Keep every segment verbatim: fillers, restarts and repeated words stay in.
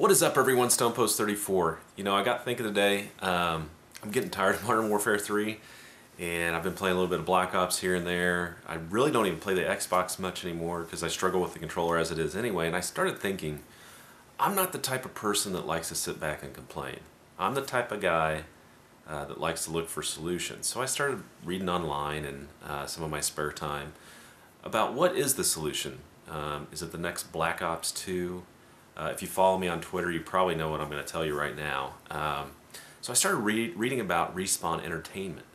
What is up, everyone? StonePost thirty-four. You know, I got thinking today, um, I'm getting tired of Modern Warfare three, and I've been playing a little bit of Black Ops here and there. I really don't even play the Xbox much anymore because I struggle with the controller as it is anyway, and I started thinking, I'm not the type of person that likes to sit back and complain. I'm the type of guy uh, that likes to look for solutions. So I started reading online and uh, some of my spare time about what is the solution. Um, is it the next Black Ops two? Uh, if you follow me on Twitter, you probably know what I'm going to tell you right now. Um, so I started re reading about Respawn Entertainment.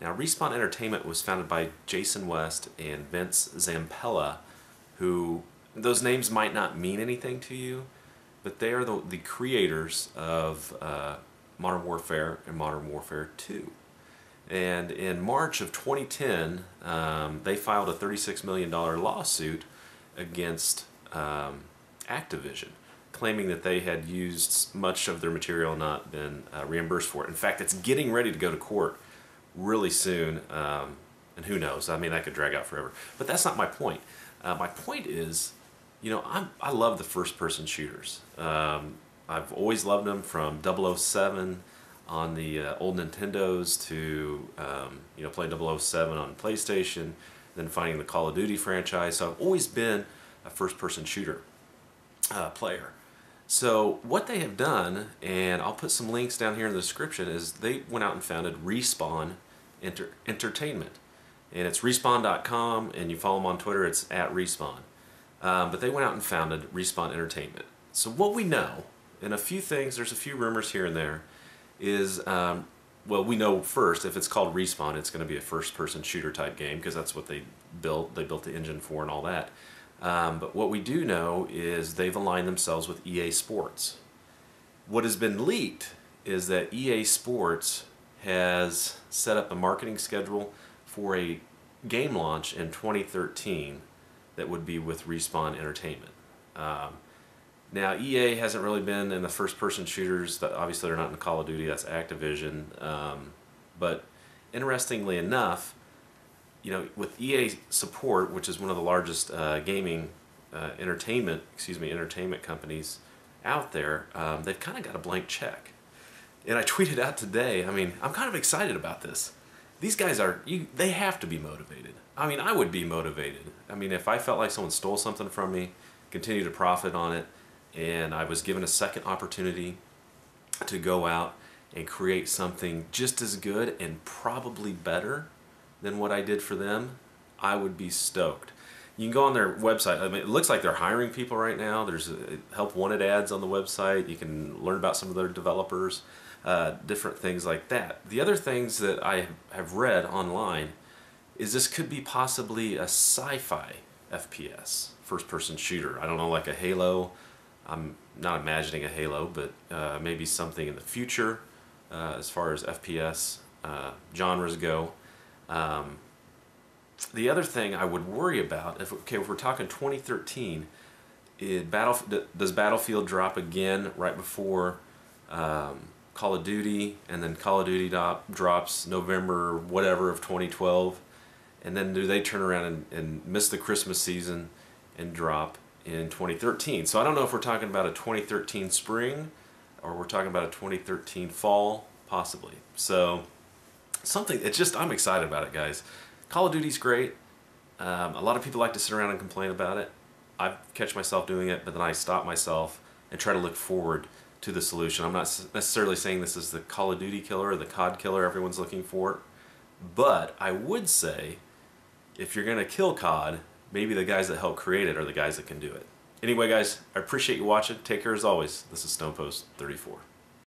Now, Respawn Entertainment was founded by Jason West and Vince Zampella, who, those names might not mean anything to you, but they are the, the creators of uh, Modern Warfare and Modern Warfare two. And in March of twenty ten, um, they filed a thirty-six million dollar lawsuit against um, Activision, claiming that they had used much of their material and not been uh, reimbursed for it. In fact, it's getting ready to go to court really soon, um, and who knows? I mean, that could drag out forever. But that's not my point. Uh, my point is, you know, I'm, I love the first-person shooters. Um, I've always loved them, from double oh seven on the uh, old Nintendos to, um, you know, playing double oh seven on PlayStation, then finding the Call of Duty franchise. So I've always been a first-person shooter Uh, player. So what they have done, and I'll put some links down here in the description, is they went out and founded Respawn Enter Entertainment. And it's Respawn dot com, and you follow them on Twitter, it's at Respawn. Um, but they went out and founded Respawn Entertainment. So what we know, and a few things, there's a few rumors here and there, is, um, well, we know first, if it's called Respawn, it's going to be a first-person shooter type game, because that's what they built. They built the engine for and all that. Um, but what we do know is they've aligned themselves with E A Sports. What has been leaked is that E A Sports has set up a marketing schedule for a game launch in twenty thirteen that would be with Respawn Entertainment. Um, now, E A hasn't really been in the first-person shooters. That obviously, they're not in Call of Duty. That's Activision. Um, but interestingly enough, you know, with E A support, which is one of the largest uh, gaming, uh, entertainment, excuse me, entertainment companies out there, um, they've kind of got a blank check. And I tweeted out today, I mean, I'm kind of excited about this. These guys are, you, they have to be motivated. I mean, I would be motivated. I mean, if I felt like someone stole something from me, continued to profit on it, and I was given a second opportunity to go out and create something just as good and probably better than what I did for them, I would be stoked. You can go on their website. I mean, it looks like they're hiring people right now. There's help wanted ads on the website. You can learn about some of their developers, uh, different things like that. The other things that I have read online is this could be possibly a sci-fi F P S, first-person shooter. I don't know, like a Halo. I'm not imagining a Halo, but uh, maybe something in the future uh, as far as F P S uh, genres go. Um, the other thing I would worry about, if okay, if we're talking twenty thirteen, it battle does Battlefield drop again right before um, Call of Duty, and then Call of Duty drop, drops November whatever of twenty twelve, and then do they turn around and, and miss the Christmas season and drop in twenty thirteen? So I don't know if we're talking about a twenty thirteen spring or we're talking about a twenty thirteen fall, possibly. So something, it's just, I'm excited about it, guys. Call of Duty's great. Um, a lot of people like to sit around and complain about it. I catch myself doing it, but then I stop myself and try to look forward to the solution. I'm not necessarily saying this is the Call of Duty killer or the C O D killer everyone's looking for, but I would say if you're going to kill C O D, maybe the guys that helped create it are the guys that can do it. Anyway, guys, I appreciate you watching. Take care as always. This is StonePost thirty-four.